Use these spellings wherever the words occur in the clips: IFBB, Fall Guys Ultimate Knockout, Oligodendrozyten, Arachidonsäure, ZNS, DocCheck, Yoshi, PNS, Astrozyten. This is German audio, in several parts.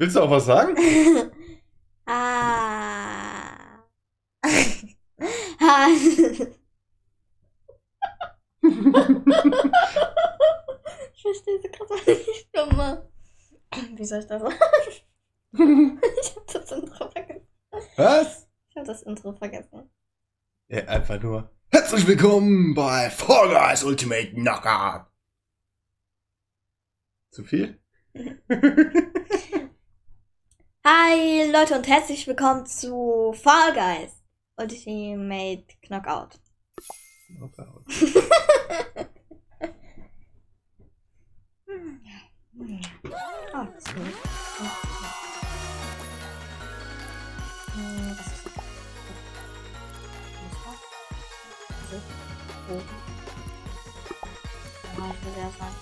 Willst du auch was sagen? Ah. Ich verstehe so krass, was ich nochmal. Wie soll ich das sagen? Ich hab das Intro vergessen. Was? Ich hab das Intro vergessen. Ja, einfach nur. Herzlich willkommen bei Fall Guys Ultimate Knockout. Zu viel? Hi Leute und herzlich willkommen zu Fall Guys Ultimate Knockout. Knockout. Oh, ist gut. Das ist gut.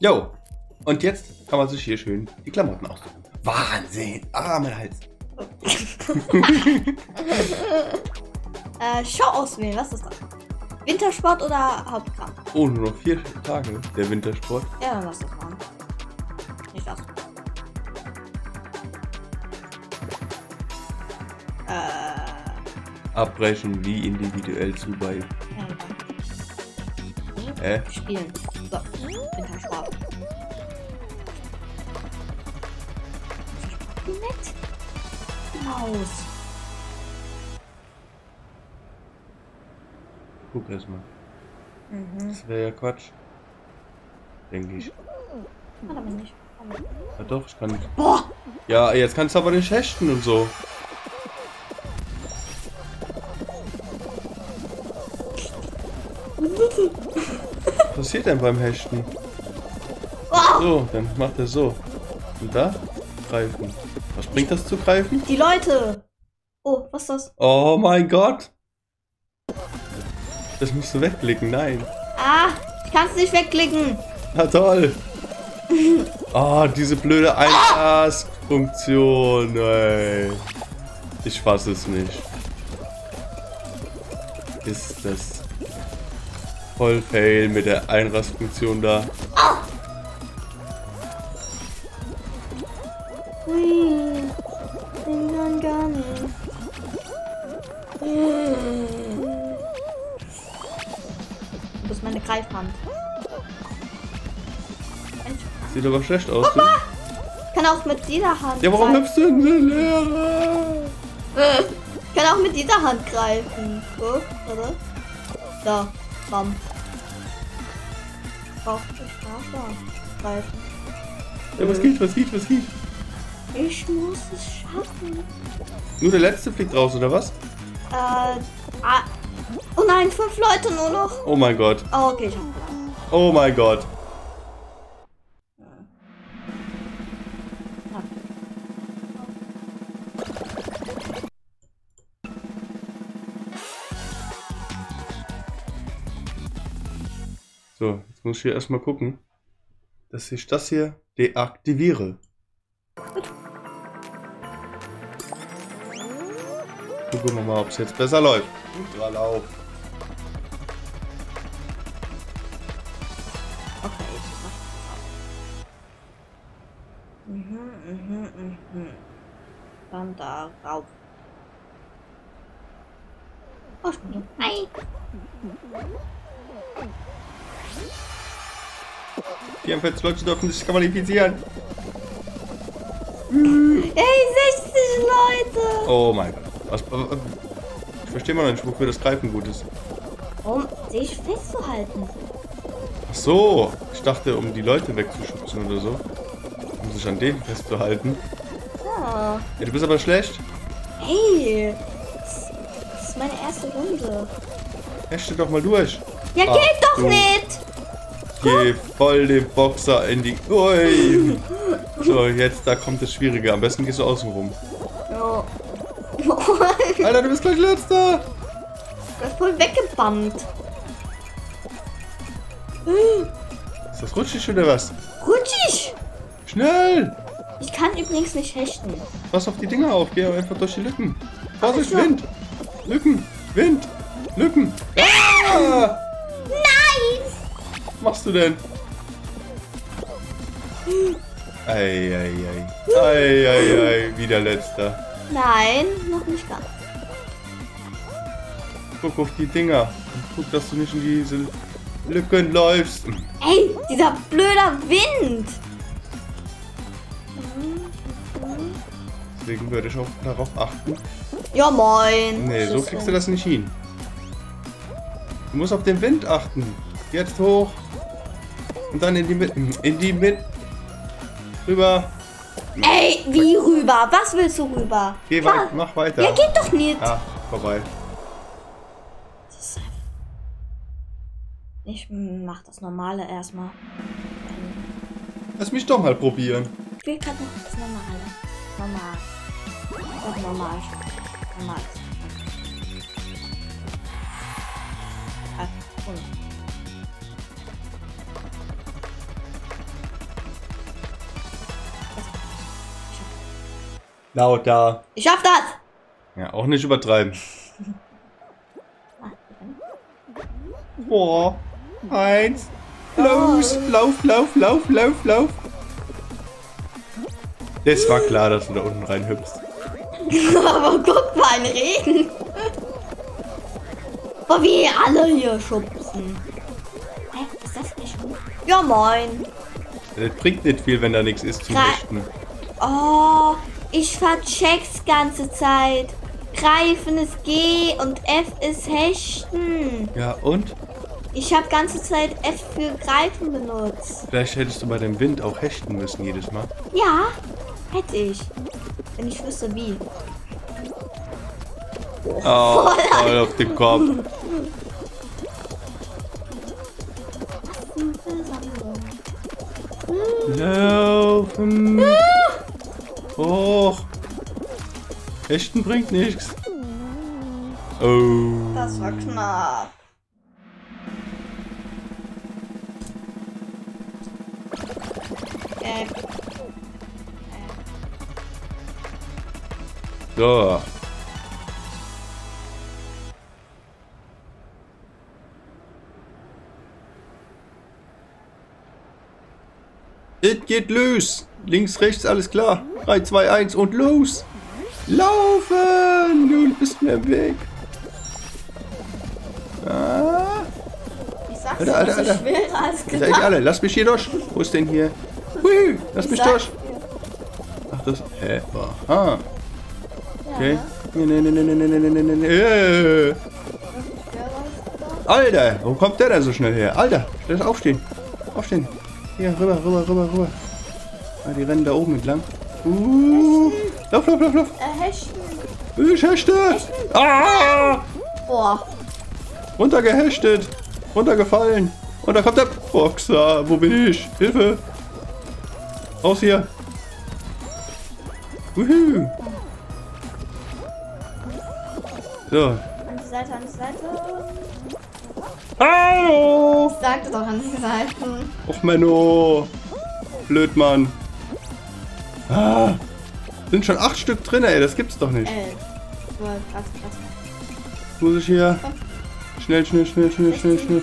Jo, und jetzt kann man sich hier schön die Klamotten aussuchen. Wahnsinn! Ah, mein Hals! Oh. Show auswählen, was ist das? Wintersport oder Hauptkampf? Oh, nur noch 4 Tage, der Wintersport. Ja, dann lass das machen. Nicht das. Abbrechen wie individuell zu bei. Spielen. So, Wintersport. Wie nett. Maus. Guck erstmal. Mhm. Das wäre ja Quatsch. Denke ich. Kann aber nicht. Ja doch, ich kann nicht. Boah! Ja, jetzt kannst du aber nicht hechten und so. Was passiert denn beim Hechten? So, dann macht er so. Und da? Greifen. Was bringt das zu greifen? Die Leute! Oh, was ist das? Oh mein Gott! Das musst du wegklicken, nein. Ah, ich kann es nicht wegklicken. Na toll. Ah, oh, diese blöde 1-Task-Funktion, ey. Ich fasse es nicht. Ist das voll fail mit der Einrast-Funktion da. Oh. Ui, den kann gar nicht. Meine Greifhand. Sieht aber schlecht aus. Ich kann auch mit dieser Hand. Ja, warum hüpfst du in den Lehrer? Ich kann auch mit dieser Hand greifen. Guck, oder? Da, bam. Ich brauch da greifen. Ja, was geht, was geht, was geht? Ich muss es schaffen. Nur der letzte fliegt raus, oder was? Oh nein, 5 Leute nur noch. Oh mein Gott. Oh, okay, ich hab geladen. Oh mein Gott. Ja. So, jetzt muss ich hier erstmal gucken, dass ich das hier deaktiviere. Gucken wir mal, ob es jetzt besser läuft. Guter Lauf. Okay, ich mach das auch. Dann da rauf. Oh, schon. Hi. Die haben 40 Leute dürfen sich qualifizieren. Hey, 60 Leute! Oh mein Gott. Was, ich verstehe mal nicht, wofür das Greifen gut ist. Um sich festzuhalten. Ach so, ich dachte, um die Leute wegzuschubsen oder so. Um sich an denen festzuhalten. Ja. Ja, du bist aber schlecht. Ey, das ist meine erste Runde. Hechte doch mal durch. Ja, ach, geht doch nicht. Geh voll den Boxer in die... Ui. So, jetzt, da kommt das Schwierige. Am besten gehst du außen rum. Ja. Alter, du bist gleich letzter! Du hast voll weggebammt. Ist das rutschig oder was? Rutschig! Schnell! Ich kann übrigens nicht hechten. Pass auf die Dinger auf, geh einfach durch die Lücken. Vorsicht, Wind! Lücken! Wind! Lücken! Ah! Nein! machst du denn? Eieiei. Eieiei. Wieder letzter. Nein, noch nicht ganz. Guck auf die Dinger. Guck, dass du nicht in diese Lücken läufst. Ey, dieser blöder Wind. Deswegen würde ich auch darauf achten. Ja, moin. Nee, so kriegst du das nicht hin. Du musst auf den Wind achten. Jetzt hoch. Und dann in die Mitte. In die Mitte. Rüber. Ey, wie rüber? Was willst du rüber? Geh weiter, mach weiter. Ja, geht doch nicht. Ja, vorbei. Ich mach das Normale erstmal. Lass mich doch mal probieren. Ich will gerade noch das Normale. Normal. Doch normal. Normal. Ah, cool. Lauter. Ich schaff das! Ja, auch nicht übertreiben. Boah. Eins. Los. Lauf, lauf, lauf, lauf, lauf. Das war klar, dass du da unten reinhüpfst. Aber guck mal, ein Regen. Boah, wie alle hier schubsen. Hä, ist das nicht gut? Ja, moin. Das bringt nicht viel, wenn da nichts ist zu richten. Oh. Ich vercheck's ganze Zeit. Greifen ist G und F ist Hechten. Ja, und? Ich habe ganze Zeit F für Greifen benutzt. Vielleicht hättest du bei dem Wind auch hechten müssen jedes Mal. Ja, hätte ich. Wenn ich wüsste wie. Oh, voll auf den Kopf. Laufen. Hoch! Hechten bringt nichts. Oh. Das war knapp. So. Es geht los. Links, rechts, alles klar. 3, 2, 1 und los! Laufen! Du bist mir im Weg! Ah. Ich sag's dir, das ist schwerer als gedacht. Seid ihr alle, lass mich hier durch! Wo ist denn hier? Hui, lass mich durch! Ach, das... aha! Okay. Ja. Nee. Alter, wo kommt der da so schnell her? Alter, lass aufstehen! Aufstehen! Hier, rüber! Ah, die rennen da oben entlang. Lauf. Hechten. Ich hechte. Hechten. Ah! Boah. Runtergehechtet. Runtergefallen. Und da kommt der Boxer. Wo bin ich? Hilfe. Raus hier. Wuhu. So. An die Seite. Hallo. Ich sagte doch an die Seite. Och, Menno. Blöd, Mann. Ah, sind schon 8 Stück drin, ey, das gibt's doch nicht. Krass. Muss ich hier? Schnell. 17, schnell.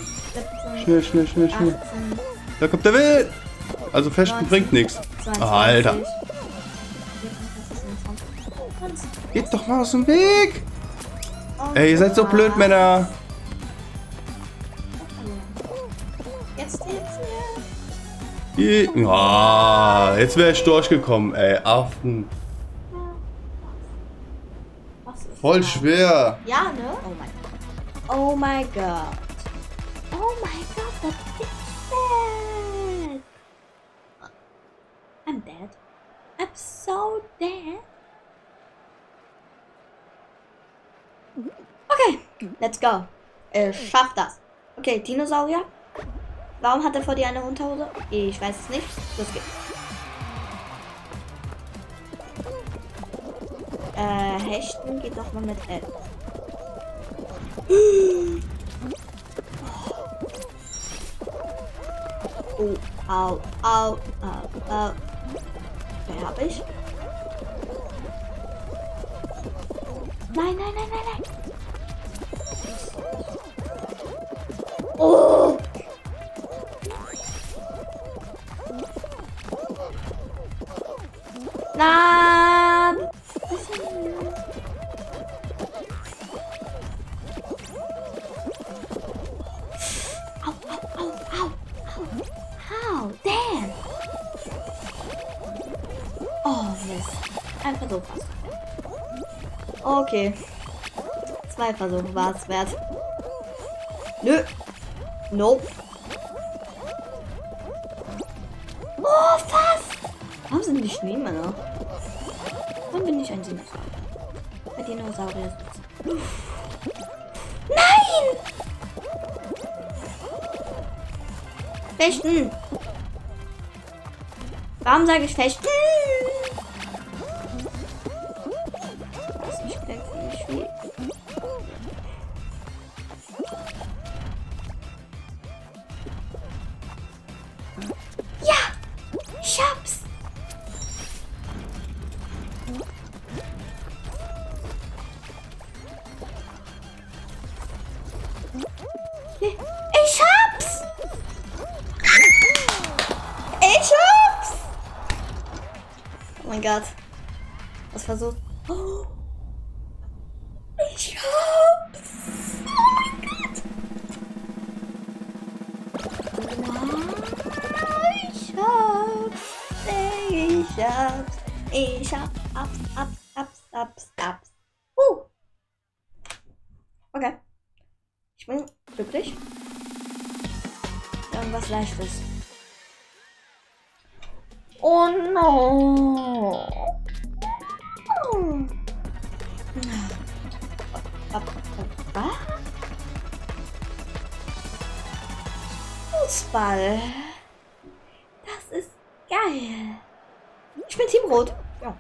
18. Da kommt der Wild! Also fechten bringt nichts. Alter. Geht doch mal aus dem Weg! Oh, ey, ihr seid so blöd, Männer! Oh, jetzt wäre ich durchgekommen, ey. Affen. Voll schwer. Ja, ne? Oh mein Gott. Oh mein Gott, was ist das? I'm dead. I'm so dead. Okay, let's go. Ich schaff das. Okay, Dinosaurier. Warum hat er vor dir eine Unterhose? Ich weiß es nicht. Los geht's. Hechten geht doch mal mit L. Oh, au. Wer hab ich? Nein. Oh! nicht. Ein Versuch. Okay. 2 Versuche war es wert. Nö. Nope. Oh, fast! Warum sind die Schneemänner? Warum bin ich ein Dinosaurier? Ein Dinosaurier ist es. Nein! Fechten! Warum sage ich fechten? Oh mein Gott. Was war so? Oh. Ich hab's. Oh mein Gott. Ich hab's. Ich hab's. Ich hab's. Abs. Okay. Ich bin glücklich. Irgendwas Leichtes. Oh no! Oh. Fußball! Das ist geil! Ich bin Team Rot! Ja.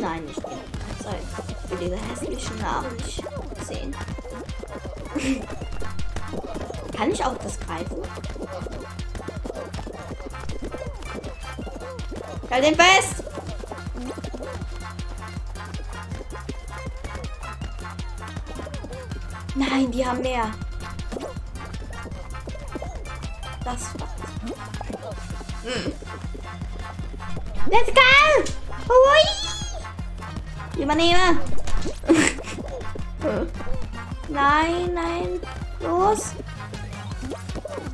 Nein, ich bin. Sorry, ich will diese hässlichen Namen nicht sehen. Kann ich auch das greifen? Halt den fest! Nein, die haben mehr. Das war's. Let's go! Ui! Übernehme! Nein! Los!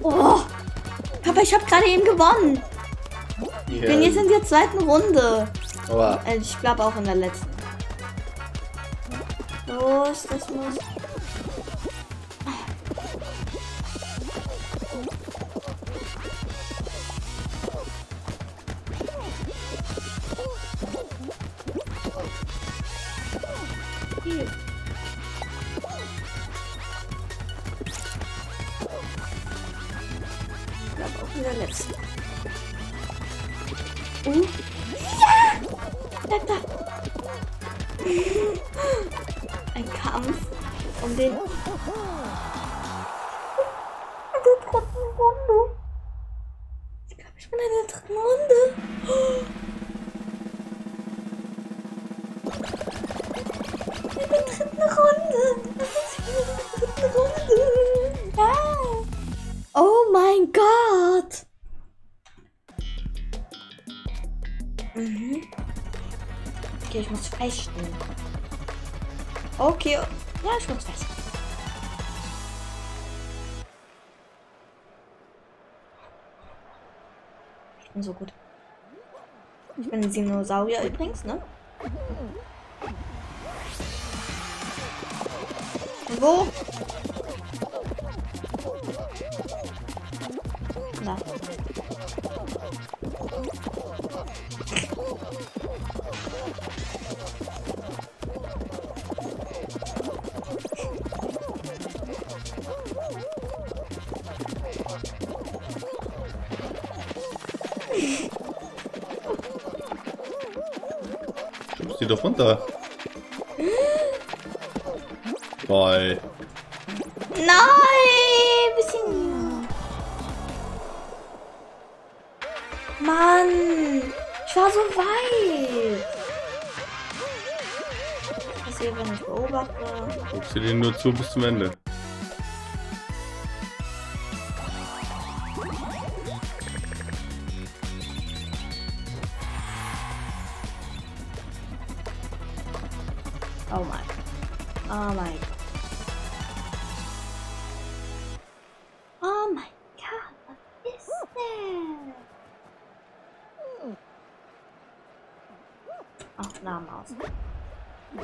Oh! Papa, ich habe gerade eben gewonnen! Yeah. Ich bin jetzt in der zweiten Runde. Wow. Ich glaube auch in der letzten. Los, das muss. Ein Kampf um den dritten Runde. Ich glaube, ich bin in der dritten Runde. In der dritten Runde. Wow. Oh mein Gott. Okay, ich muss fechten. Okay, ja, ich muss fest. Ich bin so gut. Ich bin ein Dinosaurier übrigens, ne? Und wo? Na. Die doch runter. Boy. Nein! Bisschen. Mann! Ich war so weit! Was hier, wenn ich beobachte? Guckst du den nur zu bis zum Ende? Oh my. Oh my. Oh my god, what is there? Ach, Namen aus. Oh.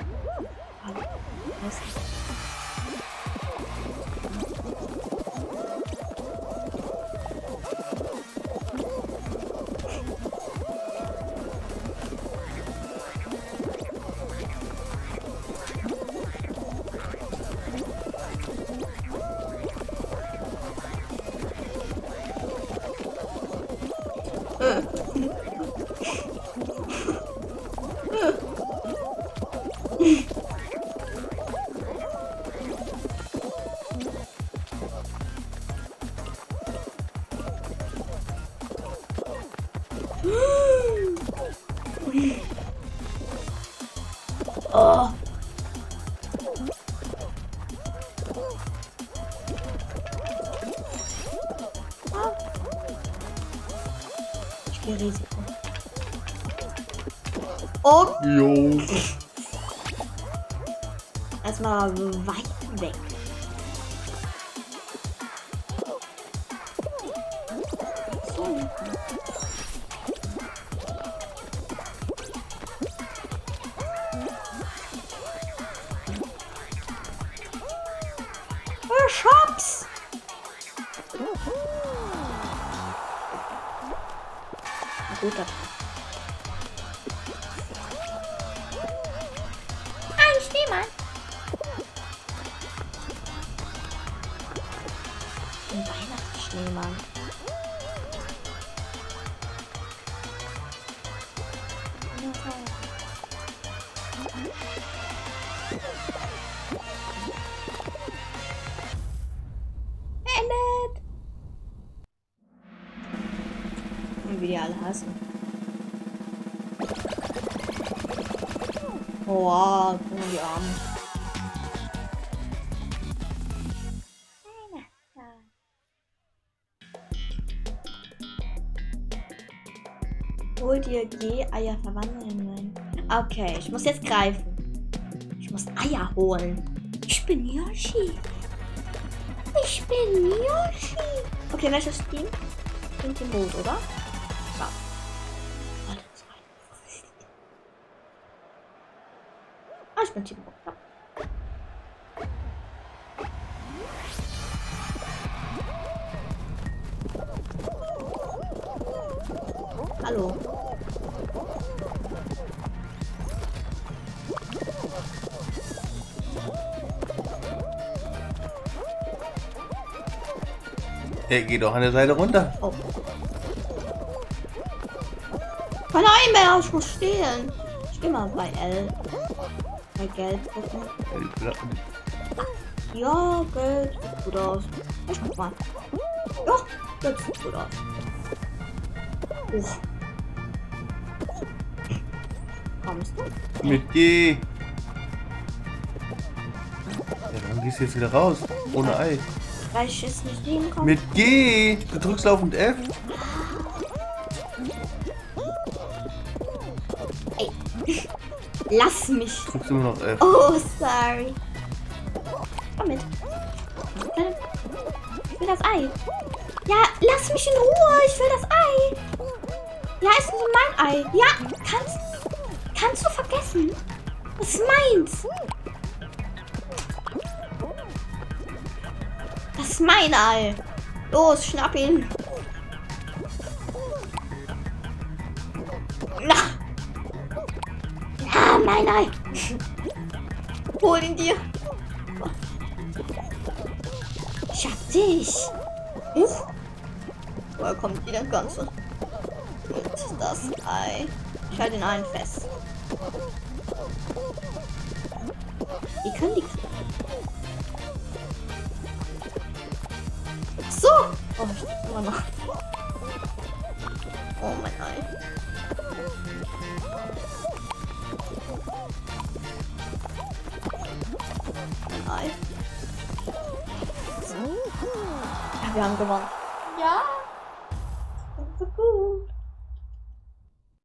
Ich gehe Risiko. Oh. Jo. Erstmal weit weg. Shops. Guter. Ein Schneemann. Ein Weihnachtsschneemann. Wie die alle hassen. Boah, guck die Arme. Hol dir G-Eier verwandeln. Okay, ich muss jetzt greifen. Ich muss Eier holen. Ich bin Yoshi. Ich bin Yoshi. Okay, welches Team? Sind die Mond, oder? Ah, ich bin Team Rot, ja. Hallo. Der geht doch an der Seite runter. Oh. Nein, mehr, ich muss stehlen. Ich geh mal bei L. Bei Geld gucken. Ja, Geld sieht gut aus. Ich guck mal. Doch, Geld sieht gut aus. Uff. Kommst du? Mit G. Ja, dann gehst du jetzt wieder raus. Ohne Ei. Weil ich jetzt nicht hinkomme. Mit G. Du drückst laufend F. Lass mich! Drückst immer noch F. Oh, sorry. Komm mit. Ich will das Ei. Ja, lass mich in Ruhe. Ich will das Ei. Ja, ist nur mein Ei. Ja, kannst du vergessen. Das ist meins. Das ist mein Ei. Los, schnapp ihn. Nein, nein! Hol ihn dir! Ich hab dich! Huch! Woher kommt wieder Ganze? Was ist das? Ei. Ich halte den einen fest. Die können die. So! Oh, ich bin immer noch. Oh mein Ei. Ja, wir haben gewonnen. Ja. Das ist gut.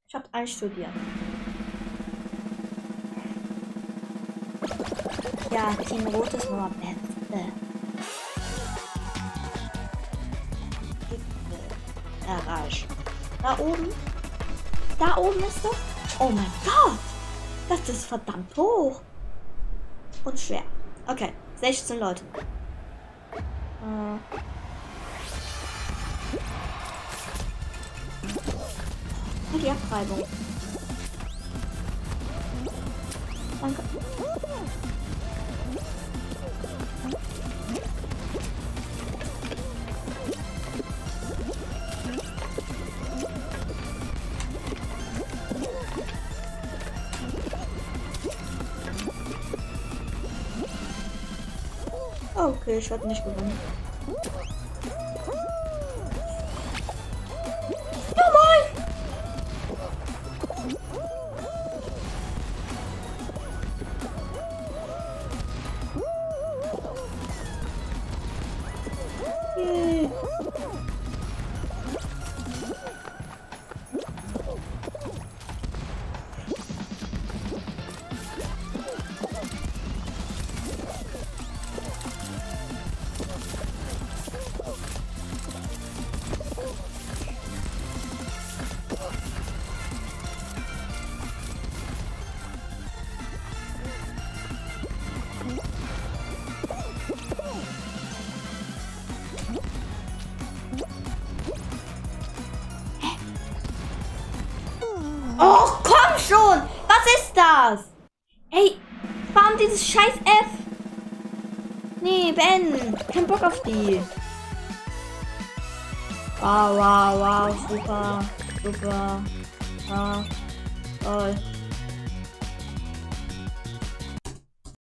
Ich hab einstudiert. Ja, Team Rot ist nur am Beste. Garage. Da oben? Da oben ist das? Oh mein Gott! Das ist verdammt hoch. Und schwer. Okay, 16 Leute. Und die Abtreibung. Danke. Okay, ich werde nicht gewonnen. Oh, komm schon! Was ist das? Hey, warum dieses scheiß F? Nee, Ben, kein Bock auf die. Wow, super, super. Ah, toll.